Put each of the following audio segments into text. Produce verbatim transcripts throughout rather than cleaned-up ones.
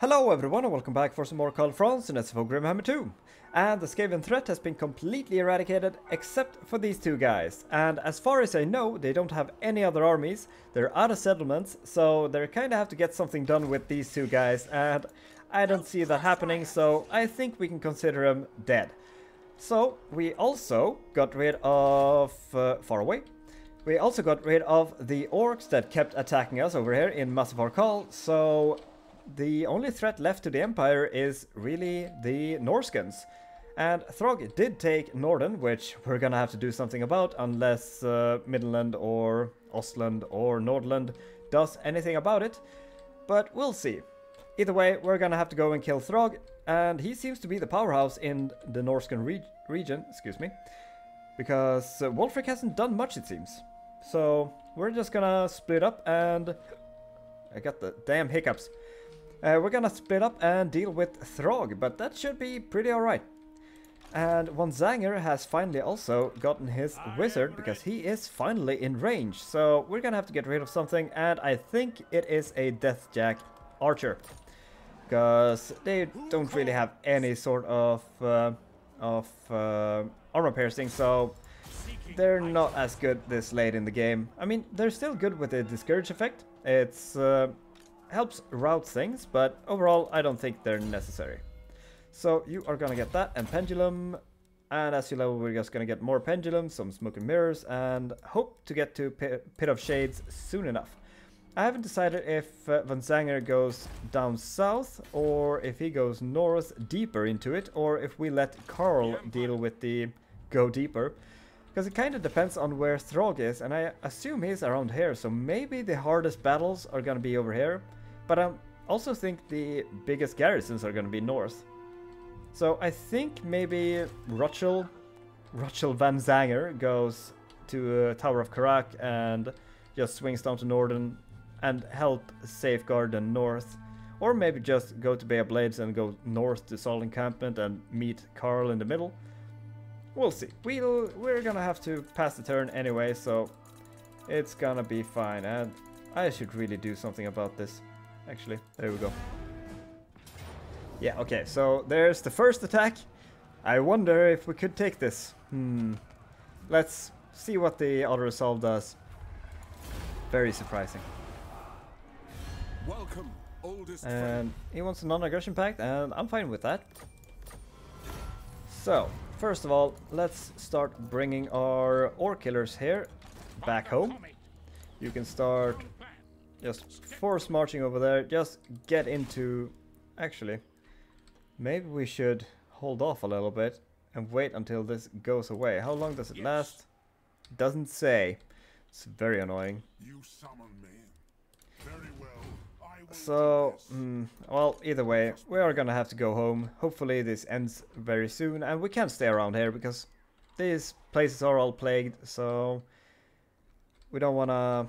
Hello everyone and welcome back for some more Karl Franz in S F O Grimhammer two. And the Skaven threat has been completely eradicated except for these two guys. And as far as I know, they don't have any other armies. They're out of settlements, so they kind of have to get something done with these two guys. And I don't see that happening, so I think we can consider them dead. So we also got rid of... Uh, far away. We also got rid of the orcs that kept attacking us over here in Massif Orcal, so... The only threat left to the Empire is really the Norskans. And Throg did take Norden, which we're gonna have to do something about unless uh, Midland or Ostland or Nordland does anything about it. But we'll see. Either way, we're gonna have to go and kill Throg, and he seems to be the powerhouse in the Norskan re region, excuse me. Because uh, Wolfric hasn't done much, it seems. So we're just gonna split up and... I got the damn hiccups. Uh, we're gonna split up and deal with Throg, but that should be pretty alright. And Von Zanger has finally also gotten his I wizard, because he is finally in range. So we're gonna have to get rid of something, and I think it is a Deathjack Archer. Because they don't really have any sort of, uh, of uh, armor piercing, so they're not as good this late in the game. I mean, they're still good with the Discourage effect. It's... Uh, helps route things, but overall I don't think they're necessary. So you are gonna get that and Pendulum, and as you level we're just gonna get more Pendulum, some Smoke and Mirrors, and hope to get to Pit of Shades soon enough. I haven't decided if uh, Von Zanger goes down south or if he goes north deeper into it, or if we let Karl deal with the go deeper. Because it kind of depends on where Throg is, and I assume he's around here, so maybe the hardest battles are gonna be over here. But I also think the biggest garrisons are going to be north. So I think maybe Rutschel, Rutschel Von Zanger goes to uh, Tower of Karak and just swings down to Norden and help safeguard the north. Or maybe just go to Bay of Blades and go north to Sol Encampment and meet Karl in the middle. We'll see. We'll, we're going to have to pass the turn anyway, so it's going to be fine. And I should really do something about this. Actually, there we go. Yeah, okay, so there's the first attack. I wonder if we could take this. Hmm. Let's see what the auto-resolve does. Very surprising. Welcome, oldest and he wants a non-aggression pact, and I'm fine with that. So, first of all, let's start bringing our ore killers here back home. You can start... Just force marching over there, just get into... Actually, maybe we should hold off a little bit and wait until this goes away. How long does it yes. last? Doesn't say. It's very annoying. You summon me. Very well. I will so, mm, well, either way, we are gonna have to go home. Hopefully this ends very soon, and we can't stay around here because these places are all plagued, so we don't wanna...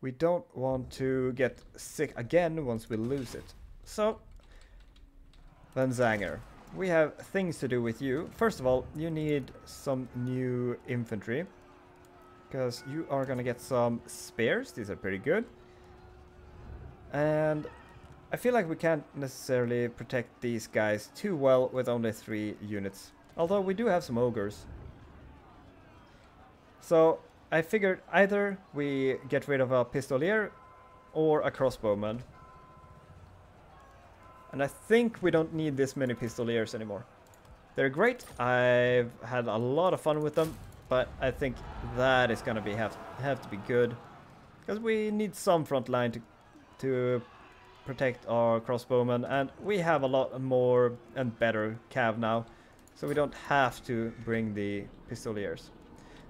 We don't want to get sick again once we lose it. So, Von Zanger, we have things to do with you. First of all, you need some new infantry. Because you are going to get some spears. These are pretty good. And I feel like we can't necessarily protect these guys too well with only three units. Although we do have some ogres. So... I figured either we get rid of a Pistolier or a Crossbowman. And I think we don't need this many Pistoliers anymore. They're great, I've had a lot of fun with them, but I think that is gonna be have, have to be good. Because we need some front line to, to protect our Crossbowman, and we have a lot more and better Cav now. So we don't have to bring the Pistoliers.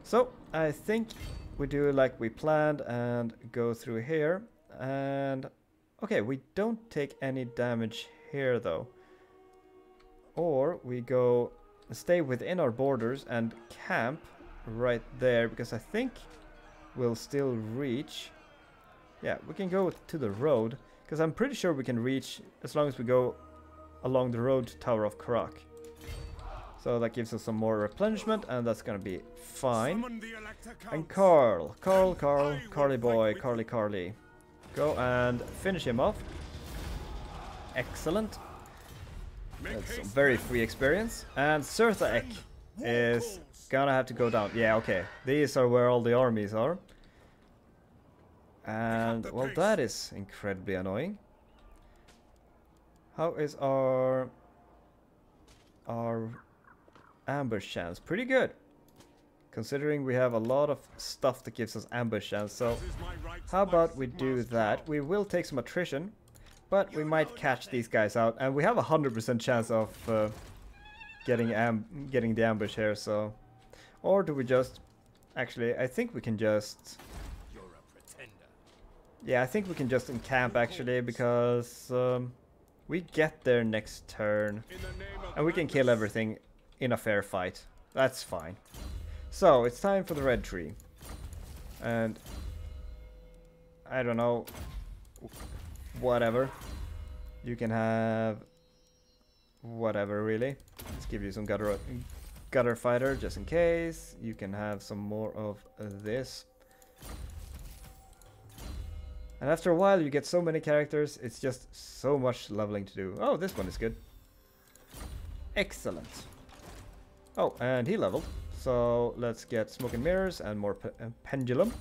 So, I think we do like we planned and go through here. And, okay, we don't take any damage here though. Or we go stay within our borders and camp right there, because I think we'll still reach. Yeah, we can go to the road, because I'm pretty sure we can reach as long as we go along the road to Tower of Karak. So that gives us some more replenishment, and that's gonna be fine. And Karl, Karl, Karl, Carly boy, Carly, Carly. Go and finish him off. Excellent. That's some very free experience. And Surthaek is gonna have to go down. Yeah, okay. These are where all the armies are. And, well, that is incredibly annoying. How is our... our ambush chance? Pretty good. Considering we have a lot of stuff that gives us ambush chance. So, how about we do that? We will take some attrition. But we might catch these guys out. And we have a one hundred percent chance of uh, getting am getting the ambush here. So, or do we just... Actually, I think we can just... Yeah, I think we can just encamp actually, because um, we get there next turn and we can kill everything in a fair fight. That's fine. So, it's time for the red tree. And I don't know, whatever. You can have whatever really. Let's give you some gutter, gutter fighter just in case. You can have some more of this. And after a while you get so many characters, it's just so much leveling to do. Oh, this one is good. Excellent. Oh, and he leveled. So let's get Smoke and Mirrors and more pe and Pendulum.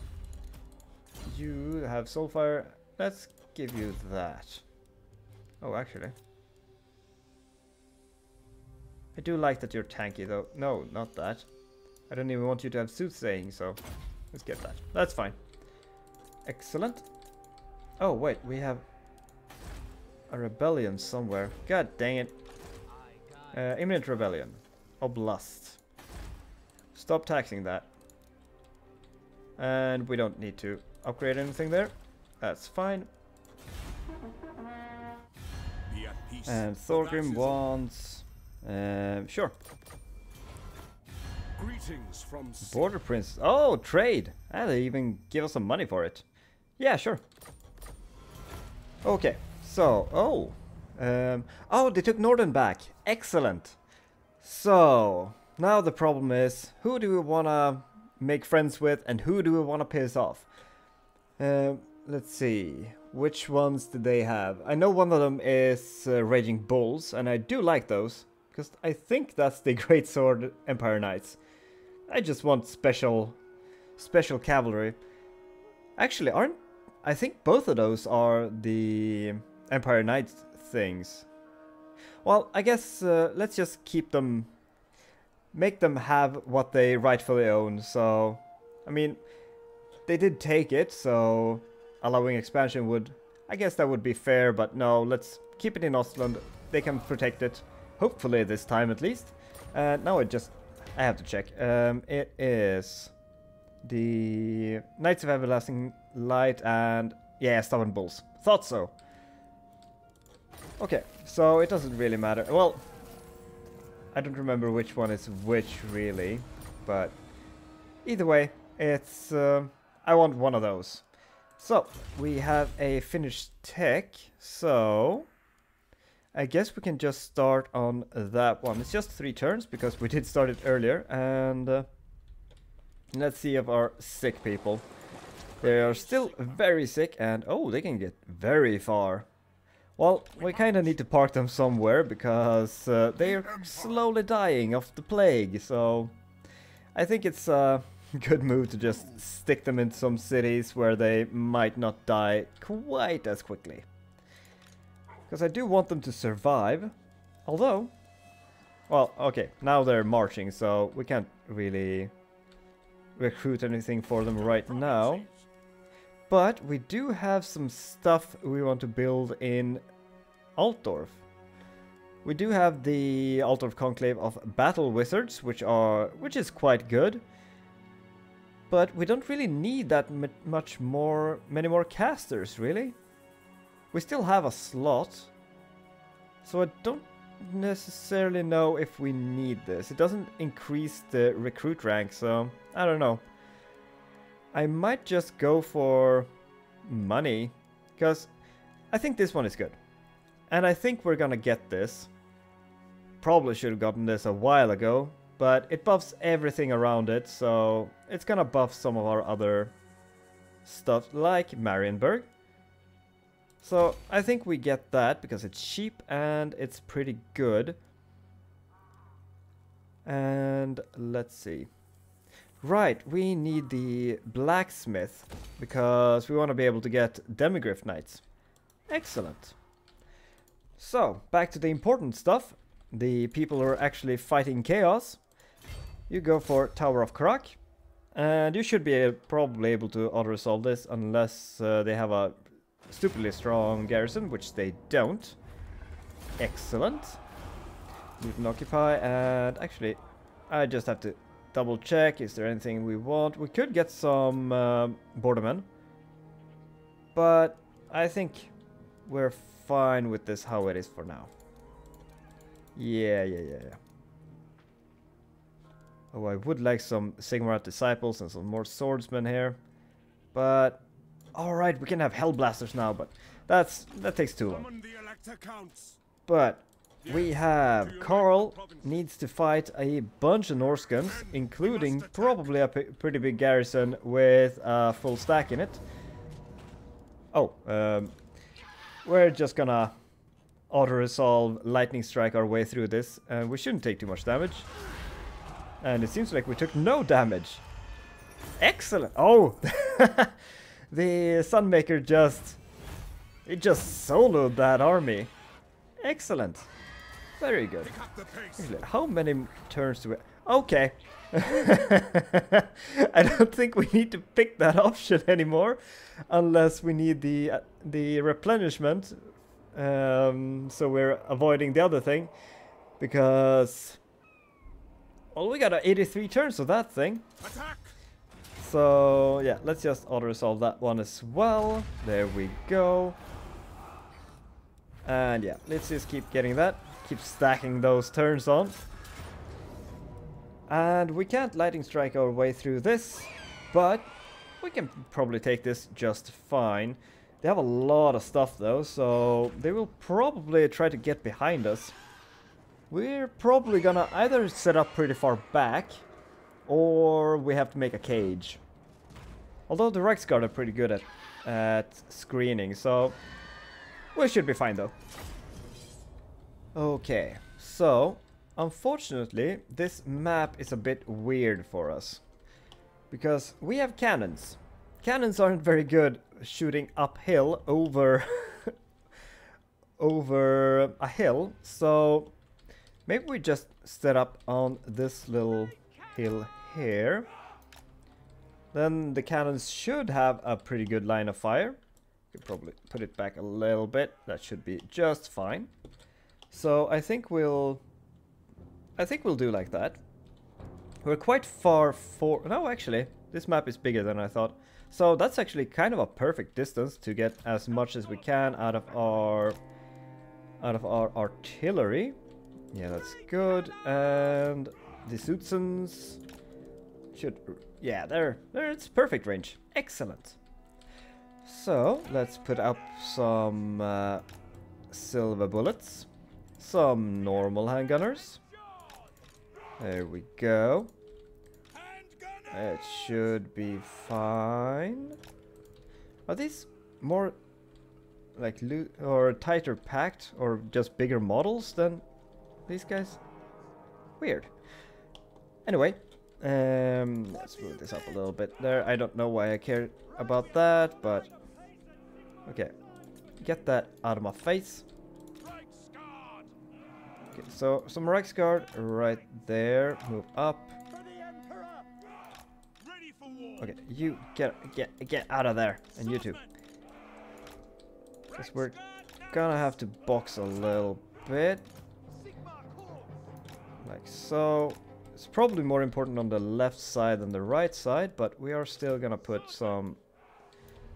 You have Soulfire. Let's give you that. Oh, actually. I do like that you're tanky though. No, not that. I don't even want you to have Soothsaying, so let's get that. That's fine. Excellent. Oh, wait, we have a rebellion somewhere. God dang it. Uh, imminent rebellion. Oblast. Stop taxing that. And we don't need to upgrade anything there. That's fine. And Thorgrim wants... Uh, sure. Greetings from Border Prince. Oh, trade! And they even give us some money for it. Yeah, sure. Okay, so, oh, um, oh, they took Norden back. Excellent. So, now the problem is, who do we want to make friends with and who do we want to piss off? Uh, let's see, which ones do they have? I know one of them is uh, Raging Bulls, and I do like those, because I think that's the Greatsword Empire Knights. I just want special, special cavalry. Actually, aren't... I think both of those are the Empire Knights things. Well, I guess uh, let's just keep them, make them have what they rightfully own. So, I mean, they did take it, so allowing expansion would, I guess that would be fair, but no, let's keep it in Ostland. They can protect it, hopefully this time at least. Uh, now it just, I have to check. Um, it is the Knights of Everlasting Light and, yeah, Stubborn Bulls. Thought so. Okay, so it doesn't really matter. Well, I don't remember which one is which, really. But either way, it's... Uh, I want one of those. So, we have a finished tech. So, I guess we can just start on that one. It's just three turns, because we did start it earlier. And... Uh, let's see if our sick people. They are still very sick, and oh, they can get very far. Well, we kind of need to park them somewhere, because uh, they are slowly dying of the plague, so... I think it's a good move to just stick them in some cities where they might not die quite as quickly. Because I do want them to survive, although... Well, okay, now they're marching, so we can't really... recruit anything for them right now, but we do have some stuff we want to build in Altdorf. We do have the Altdorf Conclave of Battle Wizards, which are which is quite good, but we don't really need that much more, many more casters really. We still have a slot, so I don't necessarily know if we need this. It doesn't increase the recruit rank, so I don't know. I might just go for money, because I think this one is good, and I think we're gonna get this. Probably should have gotten this a while ago, but it buffs everything around it, so it's gonna buff some of our other stuff like Marienburg. So I think we get that because it's cheap and it's pretty good. And let's see. Right, we need the blacksmith because we want to be able to get Demigryph Knights. Excellent. So, back to the important stuff. The people who are actually fighting chaos. You go for Tower of Karak. And you should be uh, probably able to auto-resolve this unless uh, they have a stupidly strong garrison, which they don't. Excellent. Loot and occupy, and actually, I just have to double check. Is there anything we want? We could get some uh, bordermen, but I think we're fine with this how it is for now. Yeah, yeah, yeah, yeah. Oh, I would like some Sigmar Disciples and some more swordsmen here, but all right, we can have Hellblasters now, but that's that takes too long. But we have Karl needs to fight a bunch of Norskans, including probably a pretty big garrison with a full stack in it. Oh, um, we're just gonna auto-resolve Lightning Strike our way through this, and we shouldn't take too much damage. And it seems like we took no damage. Excellent! Oh! The Sunmaker just... It just soloed that army. Excellent. Very good. How many turns do we... Okay. I don't think we need to pick that option anymore. Unless we need the, uh, the replenishment. Um, so we're avoiding the other thing. Because... Well, we got uh, eighty-three turns of that thing. Attack! So, yeah, let's just auto-resolve that one as well. There we go. And, yeah, let's just keep getting that. Keep stacking those turns on. And we can't Lightning Strike our way through this, but we can probably take this just fine. They have a lot of stuff, though, so they will probably try to get behind us. We're probably gonna either set up pretty far back, or we have to make a cage. Although the Reichsguard are pretty good at, at screening, so we should be fine though. Okay, so unfortunately this map is a bit weird for us. Because we have cannons. Cannons aren't very good shooting uphill over, over a hill, so... Maybe we just set up on this little hill here. Then the cannons should have a pretty good line of fire. Could probably put it back a little bit. That should be just fine. So I think we'll, I think we'll do like that. We're quite far for. No, actually, this map is bigger than I thought. So that's actually kind of a perfect distance to get as much as we can out of our, out of our artillery. Yeah, that's good. And the Suitsons should... Yeah, there, there, it's perfect range. Excellent. So, let's put up some uh, silver bullets. Some normal handgunners. There we go. It should be fine. Are these more like loot or tighter packed or just bigger models than... These guys? Weird. Anyway, um, let's move this up a little bit there. I don't know why I care about that, but... Okay, get that out of my face. Okay, so some Reichsguard right there. Move up. Okay, you get, get, get out of there. And you too. Because we're gonna have to box a little bit. Like so. It's probably more important on the left side than the right side, but we are still gonna put some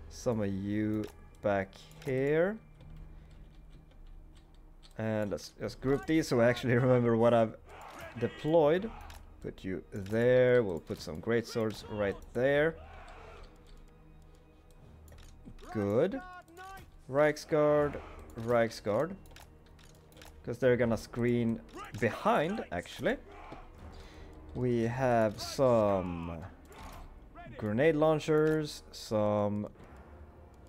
some of you back here. And let's just group these so I actually remember what I've deployed. Put you there. We'll put some greatswords right there. Good. Reichsguard, Reichsguard. Because they're gonna screen behind, actually. We have some grenade launchers, some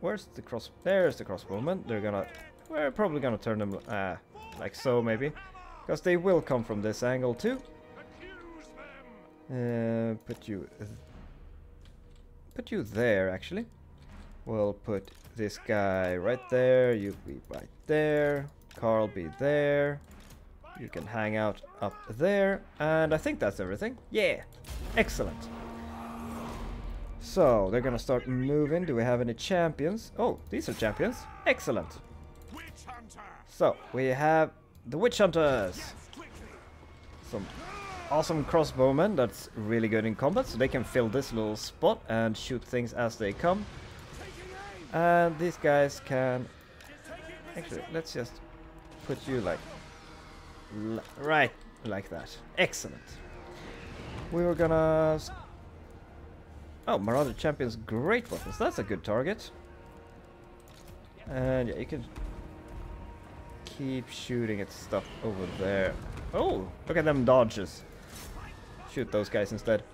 Where's the cross? There's the crossbowman. They're gonna... We're probably gonna turn them uh, like so, maybe. Because they will come from this angle, too. Uh, put you... Uh, put you there, actually. We'll put this guy right there. You be right there. Karl be there. You can hang out up there. And I think that's everything. Yeah. Excellent. So, they're gonna start moving. Do we have any champions? Oh, these are champions. Excellent. So, we have the Witch Hunters. Some awesome crossbowmen. That's really good in combat. So they can fill this little spot and shoot things as they come. And these guys can... Actually, let's just put you like... Right like that. Excellent. We were gonna... Oh, Marauder Champions, great weapons. That's a good target. And yeah, you can keep shooting at stuff over there. Oh, look at them dodges. Shoot those guys instead.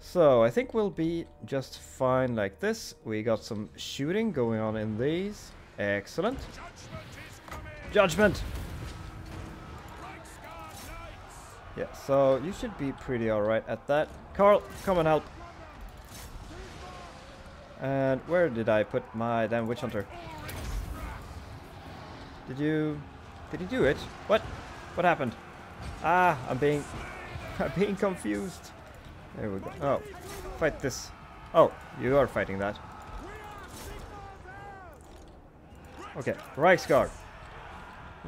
So, I think we'll be just fine like this. We got some shooting going on in these. Excellent. Judgment! Yeah, so you should be pretty alright at that. Karl, come and help. And where did I put my damn witch hunter? Did you... Did you do it? What? What happened? Ah, I'm being... I'm being confused. There we go. Oh, fight this. Oh, you are fighting that. Okay, Reichsguard.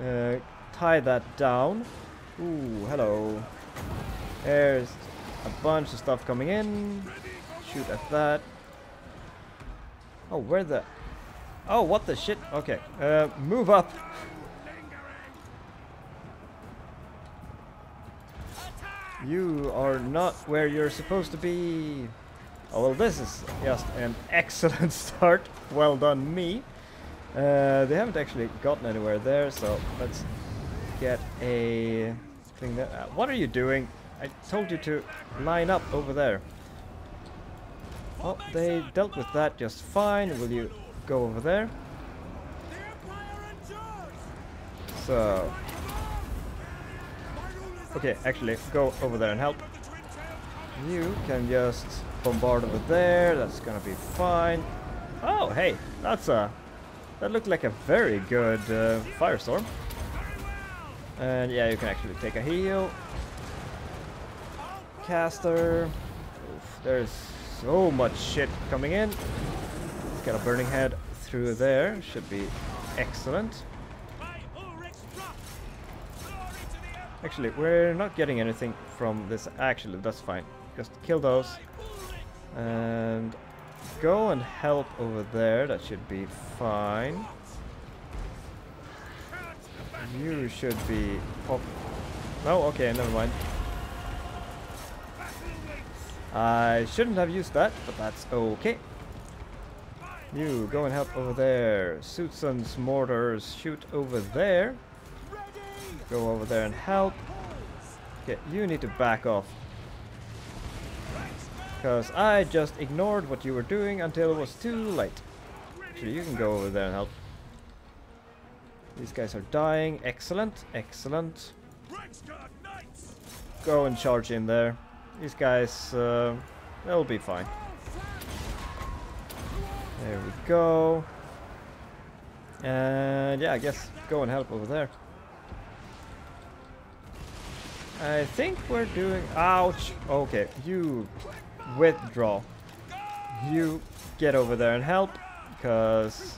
Uh, tie that down. Ooh, hello. There's a bunch of stuff coming in. Shoot at that. Oh, where the... Oh, what the shit? Okay, uh, move up. You are not where you're supposed to be. Oh, well, this is just an excellent start. Well done, me. Uh, they haven't actually gotten anywhere there, so let's get a... thing there. Uh, what are you doing? I told you to line up over there. Oh, they dealt with that just fine. Will you go over there? So... Okay, actually, go over there and help. You can just bombard over there. That's gonna be fine. Oh, hey, that's a... That looked like a very good uh, firestorm. And yeah, you can actually take a heal. Caster. Oof, there's so much shit coming in. Let's get a burning head through there. Should be excellent. Actually, we're not getting anything from this. Actually, that's fine. Just kill those. And go and help over there. That should be fine. You should be... Oh, no, okay, never mind. I shouldn't have used that, but that's okay. You, go and help over there. Suitson's mortars, shoot over there. Go over there and help. Okay, you need to back off. Because I just ignored what you were doing until it was too late. Actually, you can go over there and help. These guys are dying. Excellent, excellent. Go and charge in there. These guys, uh, they'll be fine. There we go. And yeah, I guess go and help over there. I think we're doing... Ouch! Okay, you withdraw. You get over there and help, because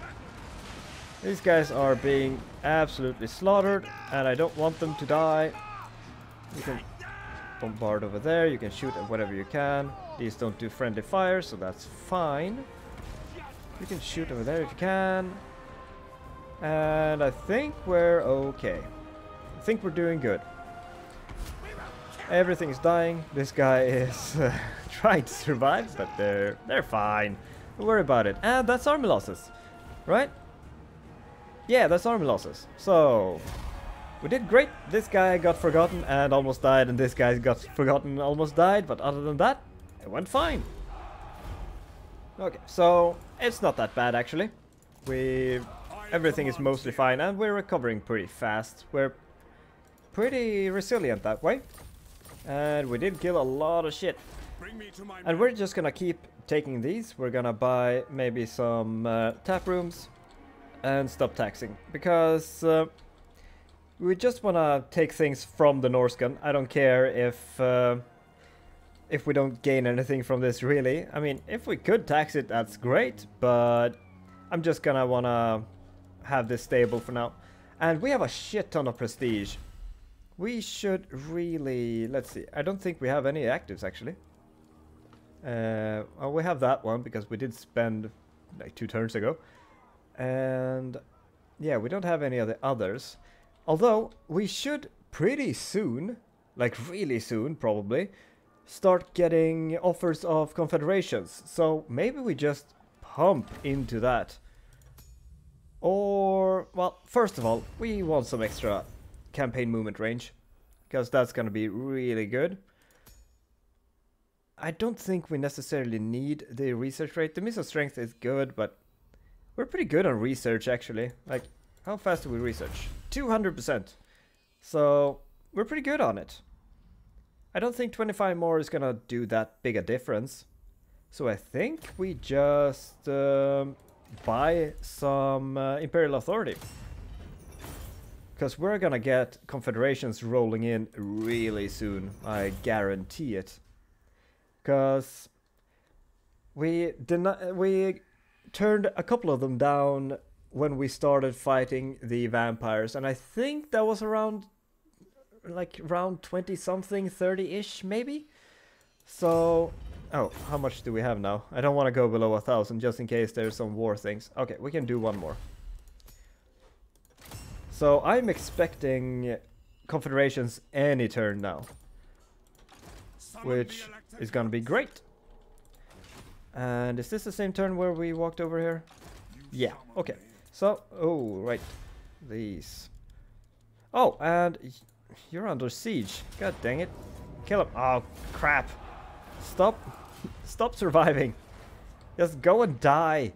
these guys are being absolutely slaughtered, and I don't want them to die. You can bombard over there, you can shoot at whatever you can. These don't do friendly fire, so that's fine. You can shoot over there if you can. And I think we're okay. I think we're doing good. Everything is dying. This guy is uh, trying to survive, but they're they're fine. Don't worry about it. And that's army losses, right? Yeah, that's army losses. So we did great. This guy got forgotten and almost died, and this guy got forgotten and almost died. But other than that, it went fine. Okay, so it's not that bad actually. We everything is mostly fine and we're recovering pretty fast. We're pretty resilient that way. And we did kill a lot of shit. And we're just gonna keep taking these. We're gonna buy maybe some uh, tap rooms and stop taxing, because uh, we just wanna take things from the Norskan. I don't care if uh, if we don't gain anything from this, really. I mean, if we could tax it, that's great, but I'm just gonna wanna have this stable for now. And we have a shit ton of prestige. We should really... Let's see. I don't think we have any actives, actually. Uh, well, we have that one, because we did spend like two turns ago. And yeah, we don't have any of the others. Although, we should pretty soon, like really soon probably, start getting offers of confederations. So maybe we just pump into that. Or, well, first of all, we want some extra campaign movement range, because that's going to be really good. I don't think we necessarily need the research rate. The missile strength is good, but we're pretty good on research actually. Like, how fast do we research? two hundred percent. So we're pretty good on it. I don't think twenty-five more is going to do that big a difference. So I think we just um, buy some uh, Imperial Authority. Because we're gonna get confederations rolling in really soon, I guarantee it. Because we deni we turned a couple of them down when we started fighting the vampires, and I think that was around like round twenty something, thirty-ish maybe. So, oh, how much do we have now? I don't want to go below a thousand just in case there's some war things. Okay, we can do one more. So I'm expecting confederations any turn now, which is going to be great. And is this the same turn where we walked over here? Yeah, okay. So, oh, right. These. Oh, and you're under siege. God dang it. Kill him. Oh, crap. Stop. Stop surviving. Just go and die.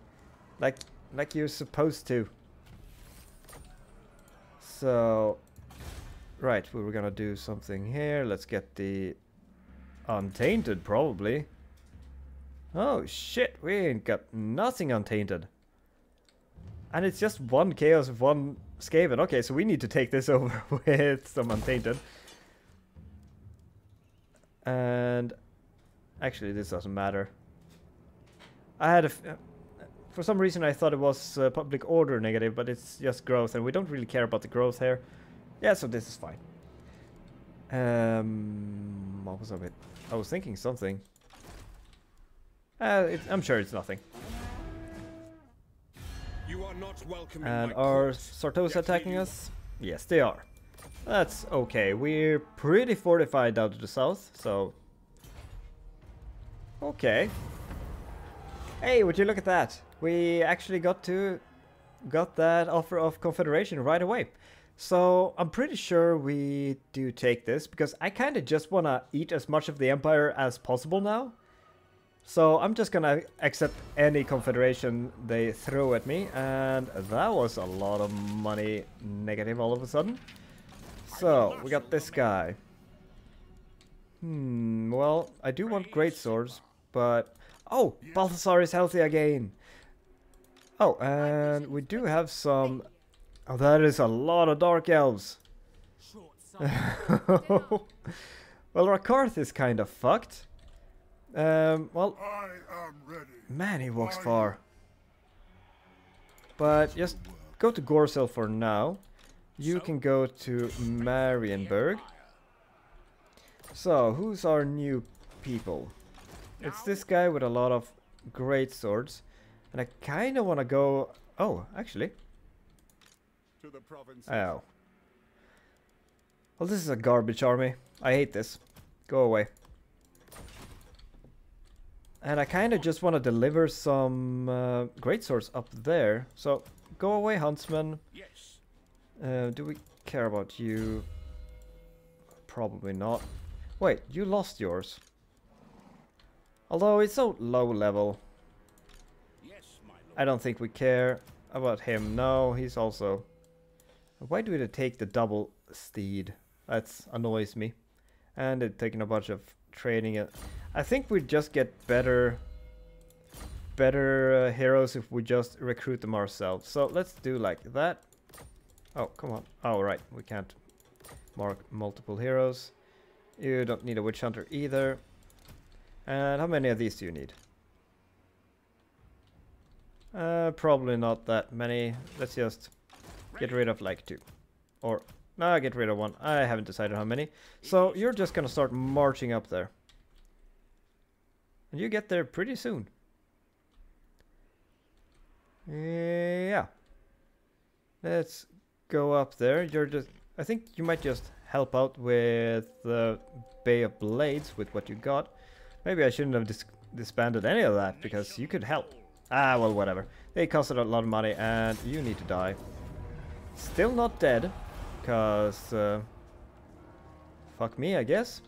Like, like you're supposed to. So, right, we were gonna do something here. Let's get the untainted, probably. Oh shit, we ain't got nothing untainted. And it's just one chaos, one Skaven. Okay, so we need to take this over with some untainted. And actually, this doesn't matter. I had a... F For some reason I thought it was uh, public order negative, but it's just growth, and we don't really care about the growth here. Yeah, so this is fine. Um, what was I with? I was thinking something. Uh, it, I'm sure it's nothing. You are not welcome. And are Sartos attacking us? Yes, they are. That's okay. We're pretty fortified down to the south, so... Okay. Hey, would you look at that? We actually got to got that offer of confederation right away. So I'm pretty sure we do take this, because I kind of just want to eat as much of the empire as possible now. So I'm just going to accept any confederation they throw at me. And that was a lot of money negative all of a sudden. So we got this guy. Hmm, well, I do want greatswords, but... Oh, Balthasar is healthy again. Oh, and we do have some... Oh, that is a lot of Dark Elves. Well, Rakarth is kind of fucked. Um, well... Man, he walks far. But just go to Gorsel for now. You can go to Marienburg. So, who's our new people? It's this guy with a lot of great swords, and I kind of want to go... Oh, actually. To the provinces. Oh. Well, this is a garbage army. I hate this. Go away. And I kind of just want to deliver some uh, great swords up there. So, go away, Huntsman. Yes. Uh, do we care about you? Probably not. Wait, you lost yours. Although it's so low level. I don't think we care about him. No, he's also... Why do they take the double steed? That annoys me. And they're taking a bunch of training. I think we just get better better uh, heroes if we just recruit them ourselves. So let's do like that. Oh, come on. Oh, right. We can't mark multiple heroes. You don't need a witch hunter either. And how many of these do you need? Uh, probably not that many. Let's just get rid of like two. Or, no, get rid of one. I haven't decided how many. So you're just going to start marching up there. And you get there pretty soon. Yeah. Let's go up there. You're just... I think you might just help out with the Bay of Blades with what you got. Maybe I shouldn't have dis disbanded any of that because you could help. Ah, well, whatever. They costed a lot of money and you need to die. Still not dead because... Uh, fuck me, I guess.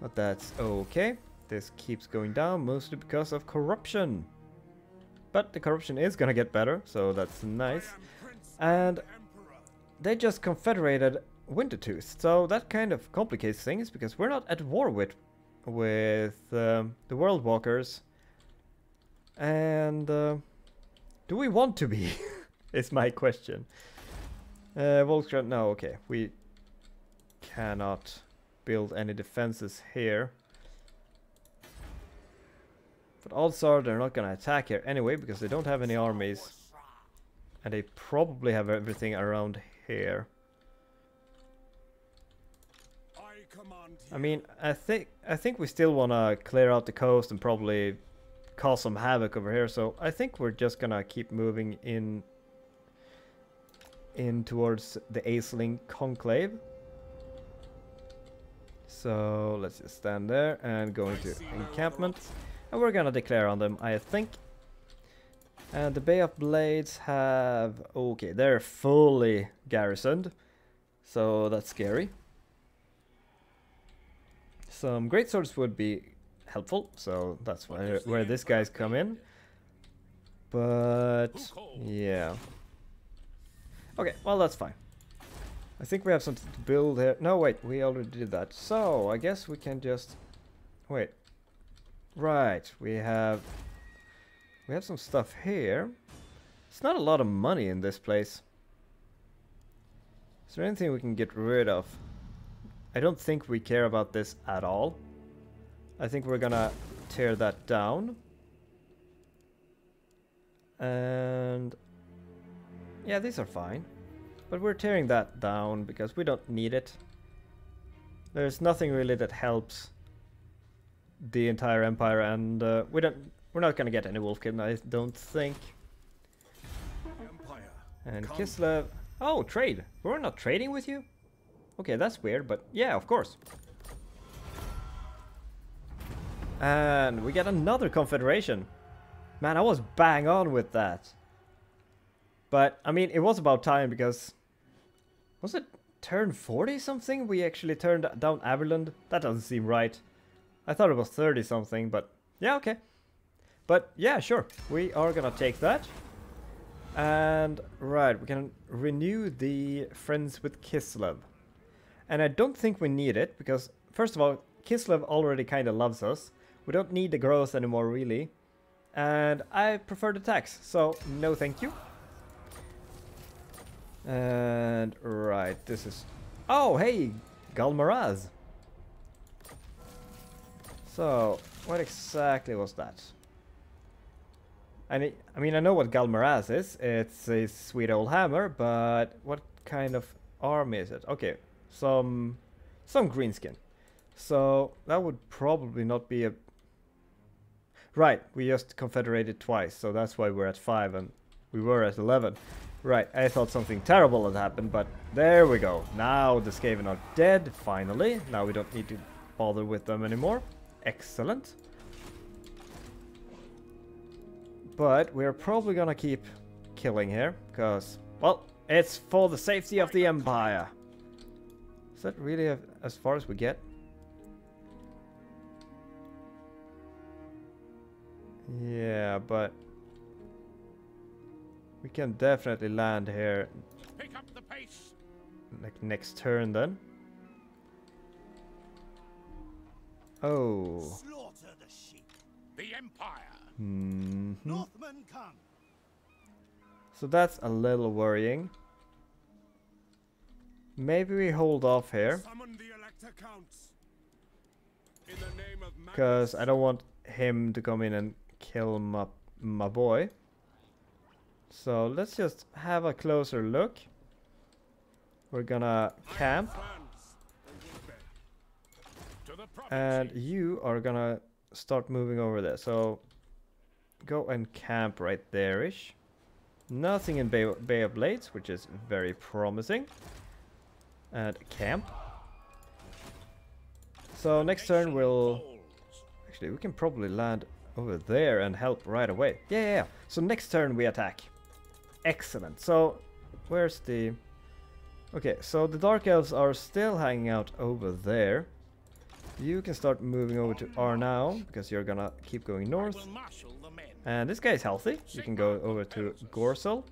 But that's okay. This keeps going down mostly because of corruption. But the corruption is gonna get better, so that's nice. And they just confederated Wintertooth, so that kind of complicates things because we're not at war with with um, the Worldwalkers. And uh, do we want to be? Is my question. Uh, Volkswagen, no, okay, we cannot build any defenses here. But also, they're not going to attack here anyway, because they don't have any armies. And they probably have everything around here. I mean, I think I think we still want to clear out the coast and probably cause some havoc over here. So I think we're just going to keep moving in, in towards the Aisling Conclave. So let's just stand there and go into encampment. And we're gonna declare on them, I think. And the Bay of Blades have... Okay, they're fully garrisoned. So that's scary. Some Greatswords would be helpful. So that's where, where these guys come in. But... yeah. Okay, well that's fine. I think we have something to build here. No, wait, we already did that. So, I guess we can just... Wait. Right, we have we have some stuff here. It's not a lot of money in this place. Is there anything we can get rid of? I don't think we care about this at all. I think we're gonna tear that down. And yeah, these are fine. But we're tearing that down because we don't need it. There's nothing really that helps the entire empire, and uh, we don't we're not gonna get any Wolfkin, I don't think. Empire, and come. Kislev. Oh, trade. We're not trading with you? Okay, that's weird, but yeah, of course. And we get another confederation. Man, I was bang on with that. But I mean, it was about time because was it turn forty something we actually turned down Averland? That doesn't seem right. I thought it was thirty something, but yeah, okay. But yeah, sure, we are gonna take that. And right, we can renew the Friends with Kislev. And I don't think we need it, because first of all, Kislev already kind of loves us. We don't need the growth anymore, really. And I prefer the tax, so no thank you. And right, this is... Oh, hey, Galmaraz. So, what exactly was that? I mean, I mean, I know what Galmaraz is. It's a sweet old hammer, but what kind of army is it? Okay, some some greenskin. So, that would probably not be a... Right, we just confederated twice, so that's why we're at five and we were at eleven. Right, I thought something terrible had happened, but there we go. Now the Skaven are dead, finally. Now we don't need to bother with them anymore. Excellent. But we're probably gonna keep killing here, because, well, it's for the safety of the Empire. Is that really a, as far as we get? Yeah, but We can definitely land here. Pick up the pace. Like next turn then. Oh. Slaughter the sheep. The Empire. Mm-hmm. Northmen come. So that's a little worrying. Maybe we hold off here. Summon the Elector Counts. In the name of Magnus. Because I don't want him to come in and kill my my boy. So let's just have a closer look. We're gonna camp. And you are gonna start moving over there. So go and camp right there-ish. Nothing in Bay, Bay of Blades, which is very promising. And camp. So next turn we'll... Actually, we can probably land over there and help right away. Yeah, yeah, yeah. So next turn we attack. Excellent. So where's the... Okay, so the Dark Elves are still hanging out over there. You can start moving over to R now, because you're gonna keep going north. And this guy's healthy. You can go over to Gorsel.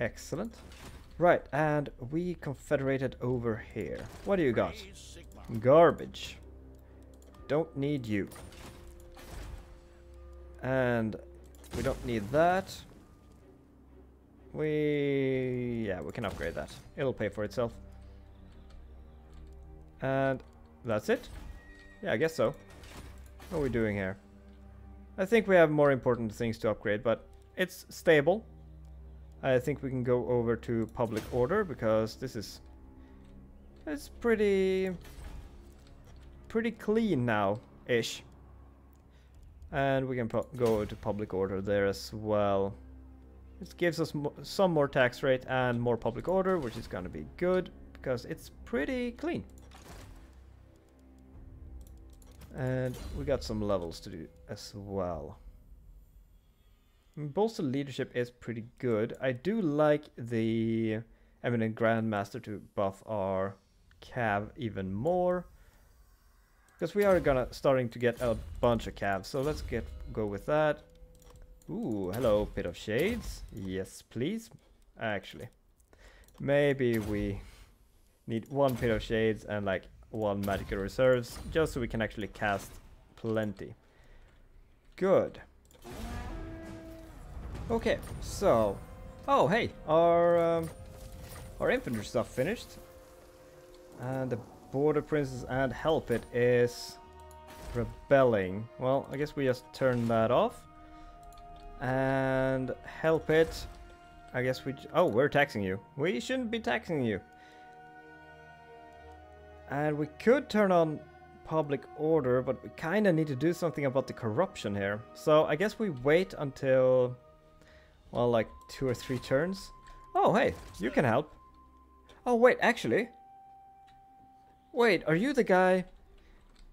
Excellent. Right, and we confederated over here. What do you got? Garbage. Don't need you. And we don't need that. We... Yeah, we can upgrade that. It'll pay for itself. And... That's it? Yeah, I guess so. What are we doing here? I think we have more important things to upgrade, but it's stable. I think we can go over to public order, because this is... It's pretty... Pretty clean now-ish. And we can go to public order there as well. It gives us mo some more tax rate and more public order, which is gonna be good, because it's pretty clean. And we got some levels to do as well. Bolster leadership is pretty good. I do like the Eminent Grandmaster to buff our Cav even more, because we are gonna starting to get a bunch of Cavs. So let's get go with that. Ooh, hello, Pit of Shades. Yes, please. Actually, maybe we need one Pit of Shades and like one magical reserves, just so we can actually cast plenty. Good. Okay, so... Oh, hey! Our um, our infantry stuff finished. And the Border Princes and Help It is rebelling. Well, I guess we just turn that off. And Help It... I guess we... Oh, we're taxing you. We shouldn't be taxing you. And we could turn on public order, but we kind of need to do something about the corruption here. So I guess we wait until, well, like two or three turns. Oh, hey, you can help. Oh, wait, actually. Wait, are you the guy?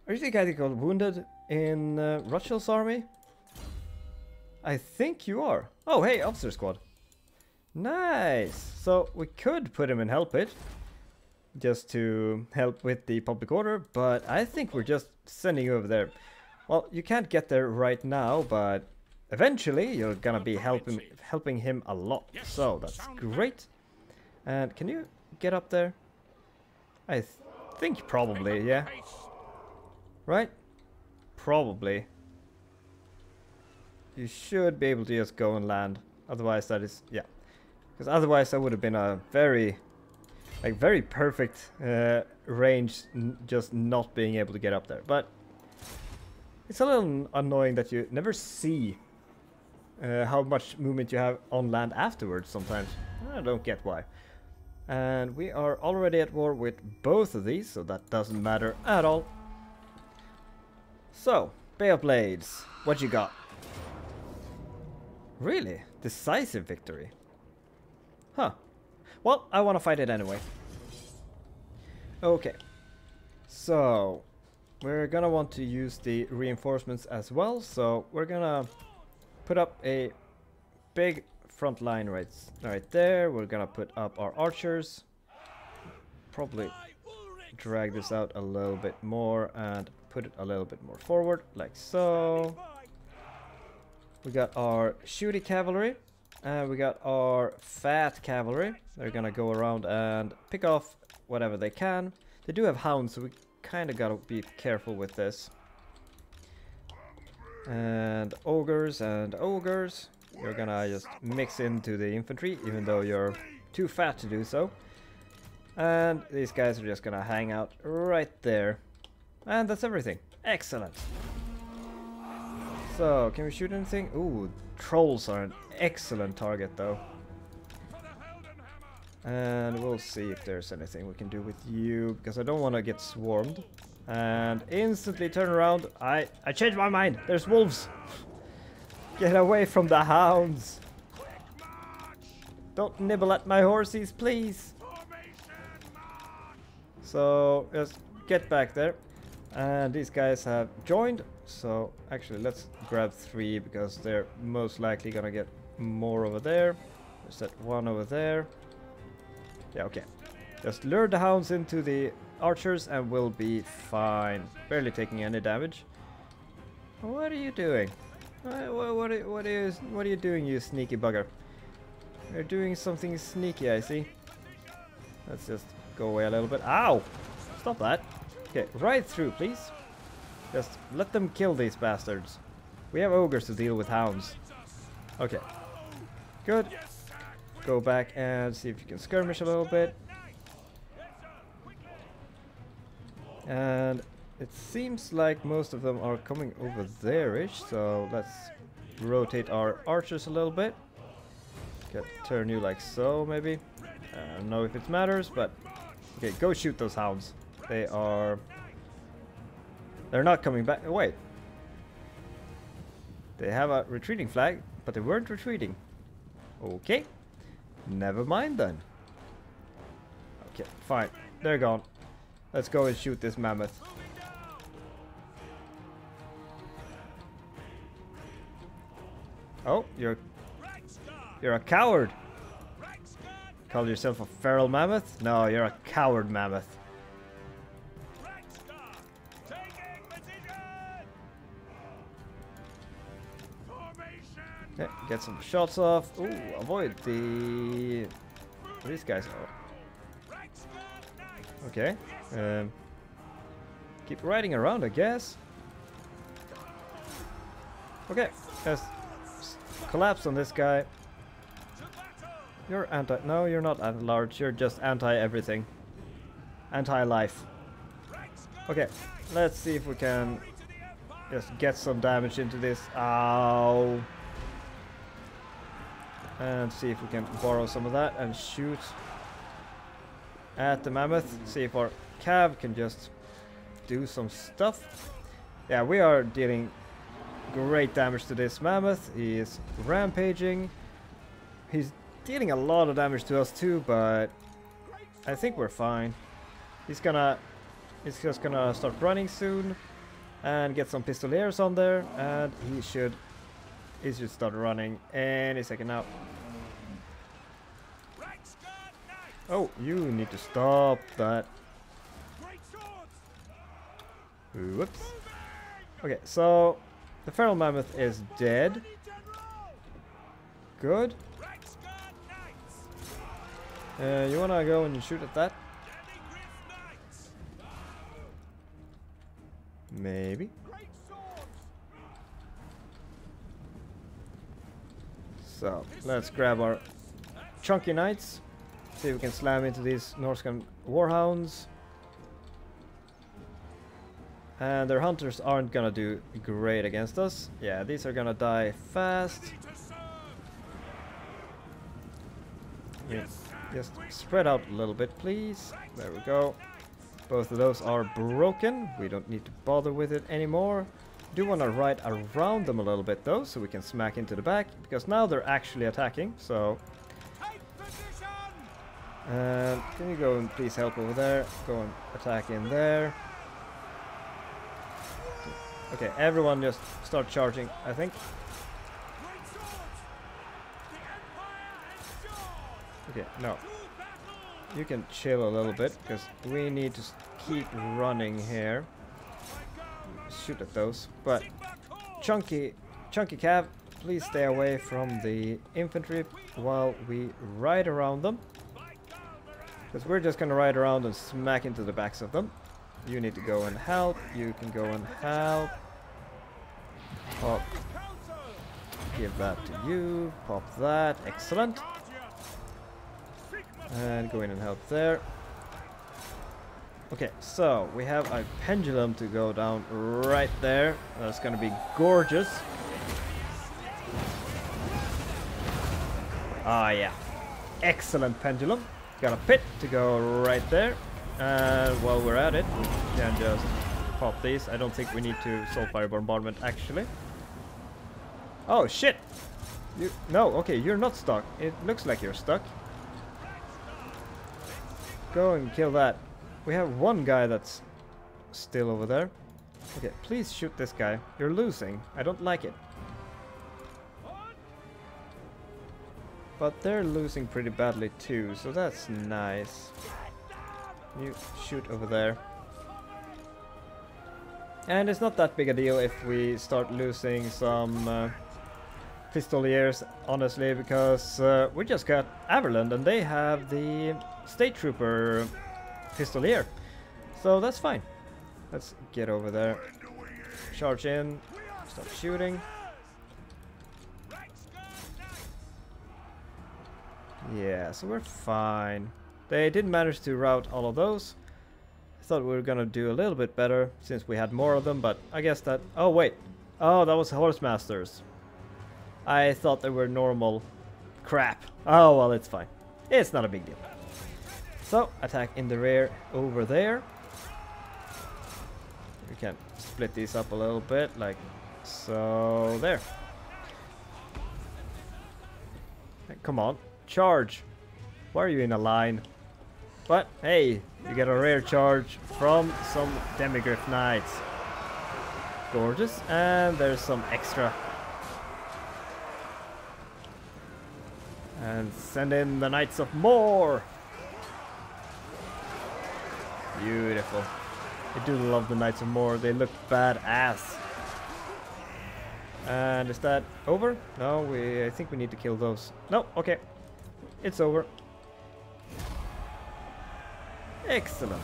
Are you the guy that got wounded in uh, Rutschel's army? I think you are. Oh, hey, officer squad. Nice. So we could put him in Help It, just to help with the public order, but I think we're just sending you over there. Well, you can't get there right now, but eventually you're gonna be helping helping him a lot. So that's great. And can you get up there? I th think probably, yeah. Right? Probably. You should be able to just go and land. Otherwise that is, yeah. Because otherwise that would have been a very... Like, very perfect uh, range, n just not being able to get up there. But it's a little annoying that you never see uh, how much movement you have on land afterwards sometimes. I don't get why. And we are already at war with both of these, so that doesn't matter at all. So, Bay of Blades, what you got? Really? Decisive victory. Huh. Well, I want to fight it anyway. Okay. So, we're gonna want to use the reinforcements as well. So, we're gonna put up a big front line right, right there. We're gonna put up our archers. Probably drag this out a little bit more and put it a little bit more forward, like so. We got our shooty cavalry. Uh, we got our fat cavalry. They're gonna go around and pick off whatever they can. They do have hounds, so we kind of gotta be careful with this. And ogres and ogres. You're gonna just mix into the infantry, even though you're too fat to do so. And these guys are just gonna hang out right there. And that's everything. Excellent. So, can we shoot anything? Ooh, trolls are an excellent target, though. And we'll see if there's anything we can do with you, because I don't want to get swarmed. And instantly turn around. I, I changed my mind. There's wolves. Get away from the hounds. Don't nibble at my horses, please. So, just get back there. And these guys have joined. So, actually, let's grab three, because they're most likely going to get more over there. There's that one over there. Yeah, okay. Just lure the hounds into the archers and we'll be fine. Barely taking any damage. What are you doing? What, what, what, is, what are you doing, you sneaky bugger? You're doing something sneaky, I see. Let's just go away a little bit. Ow! Stop that. Okay, right through, please. Just let them kill these bastards. We have ogres to deal with hounds. Okay. Good. Go back and see if you can skirmish a little bit. And it seems like most of them are coming over there-ish. So let's rotate our archers a little bit. Okay, turn you like so, maybe. I don't know if it matters, but... Okay, go shoot those hounds. They are... They're not coming back. Wait. They have a retreating flag, but they weren't retreating. Okay. Never mind then. Okay, fine. They're gone. Let's go and shoot this mammoth. Oh, you're... You're a coward. Call yourself a feral mammoth? No, you're a coward mammoth. Okay, get some shots off. Ooh, avoid the... These guys are... Okay. Um, keep riding around, I guess. Okay, let's collapse on this guy. You're anti... No, you're not anti-large. You're just anti-everything. Anti-life. Okay, let's see if we can just get some damage into this. Ow... And see if we can borrow some of that and shoot at the mammoth. See if our cav can just do some stuff. Yeah, we are dealing great damage to this mammoth. He is rampaging. He's dealing a lot of damage to us too, but I think we're fine. He's gonna, he's just gonna start running soon and get some pistoliers on there, and he should, he should start running any second now. Oh, you need to stop that. Whoops. Okay, so the feral mammoth is dead. Good. Uh, you wanna go and shoot at that? Maybe. So let's grab our chunky knights. See if we can slam into these Norskan warhounds. And their hunters aren't gonna do great against us. Yeah, these are gonna die fast. Yeah. Just spread out a little bit, please. There we go. Both of those are broken. We don't need to bother with it anymore. Do want to ride around them a little bit though, so we can smack into the back, because now they're actually attacking. So uh, can you go and please help over there? Go and attack in there. Okay, everyone just start charging, I think. Okay, no, you can chill a little bit, because we need to keep running here. Shoot at those, but chunky chunky cav, Please stay away from the infantry while we ride around them. Because we're just going to ride around and smack into the backs of them. You need to go and help. You can go and help. Pop. Give that to you. Pop that. Excellent. And go in and help there. Okay, so we have a pendulum to go down right there. That's going to be gorgeous. Ah, yeah. Excellent pendulum. Got a pit to go right there. And while we're at it, we can just pop these. I don't think we need to soulfire bombardment, actually. Oh, shit! You, no, okay, you're not stuck. It looks like you're stuck. Go and kill that. We have one guy that's still over there. Okay, please shoot this guy. You're losing. I don't like it. But they're losing pretty badly too, so that's nice. You shoot over there. And it's not that big a deal if we start losing some uh, Pistoliers, honestly, because uh, we just got Averland and they have the State Trooper Pistolier. So that's fine. Let's get over there. Charge in. Stop shooting. Yeah, so we're fine. They did manage to rout all of those. I thought we were gonna do a little bit better since we had more of them, but I guess that... Oh, wait. Oh, that was Horsemasters. I thought they were normal. Crap. Oh, well, it's fine. It's not a big deal. So, attack in the rear over there. We can split these up a little bit, like so. There. Come on. Charge. Why are you in a line? But hey, you get a rare charge from some Demigryph Knights. Gorgeous. And there's some extra. And send in the Knights of More. Beautiful. I do love the Knights of More. They look badass. And is that over? No, we I think we need to kill those. No, okay. It's over. Excellent.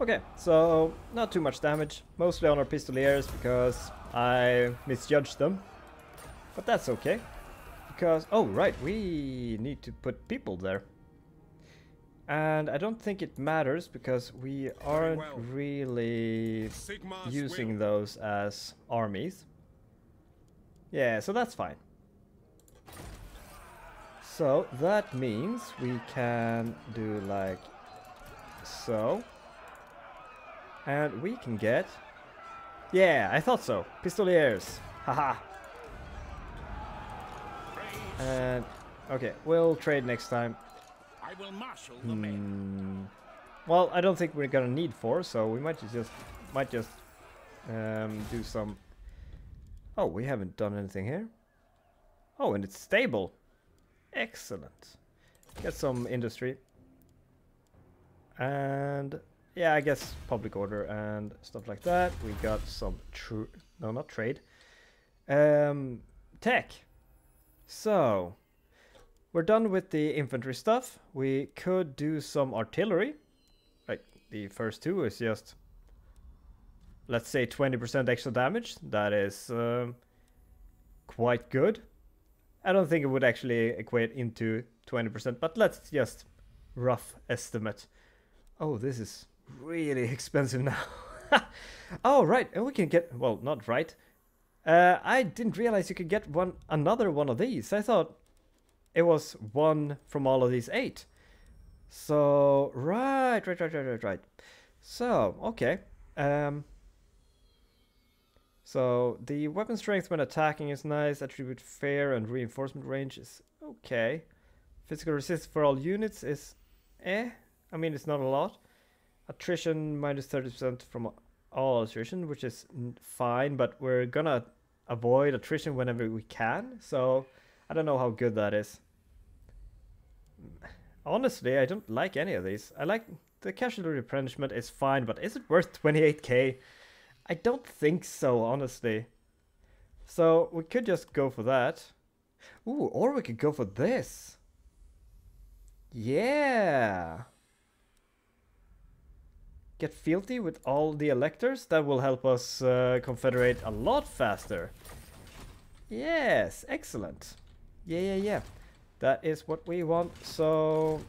Okay, so not too much damage, mostly on our Pistoliers because I misjudged them. But that's okay. Because, oh right, we need to put people there. And I don't think it matters because we aren't really using those as armies. Yeah, so that's fine. So that means we can do like so. And we can get... Yeah, I thought so. Pistoliers. Haha. And okay, we'll trade next time. I will marshal the men. Well, I don't think we're gonna need four, so we might just might just um, do some... Oh, we haven't done anything here. Oh, and it's stable. Excellent. Get some industry. And yeah, I guess public order and stuff like that. We got some true... No, not trade. Um, tech. So, we're done with the infantry stuff. We could do some artillery. Like, the first two is just... Let's say twenty percent extra damage. That is um, quite good. I don't think it would actually equate into twenty percent, but let's just rough estimate. Oh, this is really expensive now. Oh, right. And we can get... Well, not right. Uh, I didn't realize you could get one another one of these. I thought it was one from all of these eight. So, right, right, right, right, right, right. So, okay. Um... So, the weapon strength when attacking is nice, attribute fair and reinforcement range is okay. Physical resist for all units is eh, I mean it's not a lot. Attrition minus thirty percent from all attrition, which is fine, but we're gonna avoid attrition whenever we can, so I don't know how good that is. Honestly, I don't like any of these. I like the casualty replenishment is fine, but is it worth twenty-eight K? I don't think so, honestly. So we could just go for that. Ooh, or we could go for this. Yeah. Get fealty with all the electors. That will help us uh, confederate a lot faster. Yes, excellent. Yeah, yeah, yeah. That is what we want. So,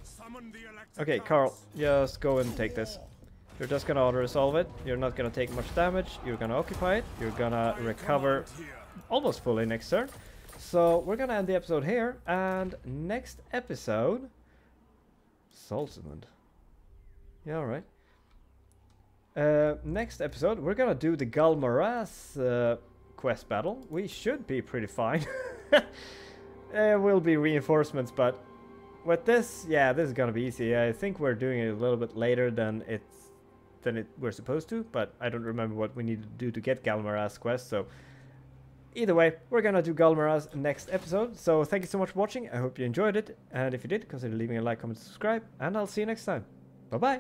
okay, Karl, just go and take this. You're just gonna auto-resolve it. You're not gonna take much damage. You're gonna occupy it. You're gonna recover almost fully next turn. So we're gonna end the episode here, and next episode, Saltzman. Yeah, all right. Uh, next episode, we're gonna do the Galmaraz uh, quest battle. We should be pretty fine. There will be reinforcements, but with this, yeah, this is gonna be easy. I think we're doing it a little bit later than it's than it we're supposed to, but I don't remember what we need to do to get Galmaraz quest. So. Either way, we're gonna do Galmaraz next episode, so thank you so much for watching, I hope you enjoyed it, and if you did, consider leaving a like, comment, subscribe, and I'll see you next time. Bye-bye!